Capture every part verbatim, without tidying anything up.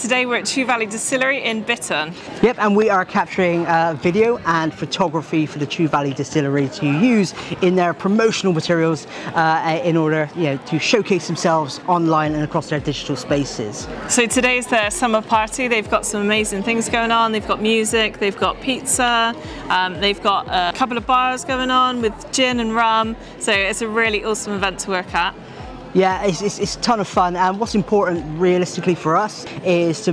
Today we're at Chew Valley Distillery in Bitton. Yep, and we are capturing uh, video and photography for the Chew Valley Distillery to use in their promotional materials uh, in order you know, to showcase themselves online and across their digital spaces. So today is their summer party. They've got some amazing things going on. They've got music, they've got pizza, um, they've got a couple of bars going on with gin and rum. So it's a really awesome event to work at. Yeah, it's, it's, it's a ton of fun, and what's important realistically for us is to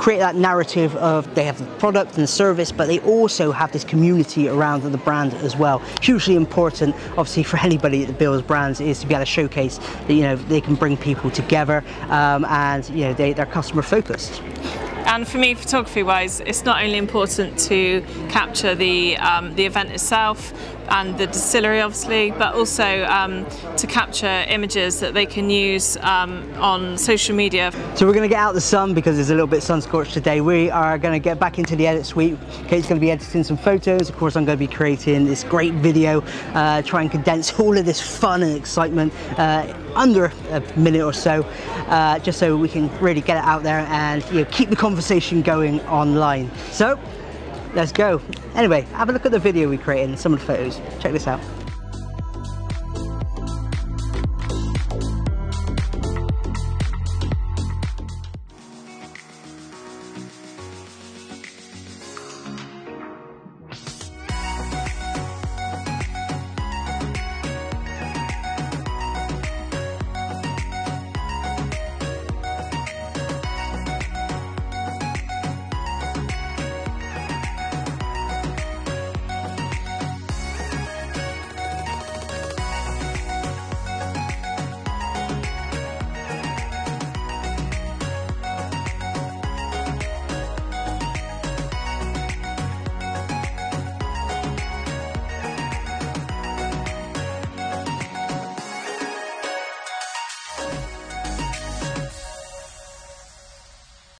create that narrative of they have the product and the service, but they also have this community around the brand as well. Hugely important, obviously, for anybody that builds brands is to be able to showcase that you know they can bring people together um, and you know they, they're customer focused. And for me, photography-wise, it's not only important to capture the um, the event itself and the distillery, obviously, but also um, to capture images that they can use um, on social media. So we're going to get out the sun because there's a little bit sun-scorched today. We are going to get back into the edit suite. Kate's going to be editing some photos. Of course, I'm going to be creating this great video, uh, try and condense all of this fun and excitement uh, under a minute or so, uh, just so we can really get it out there and you know, keep the conversation conversation going online. So let's go. Anyway, have a look at the video we created and some of the photos. Check this out.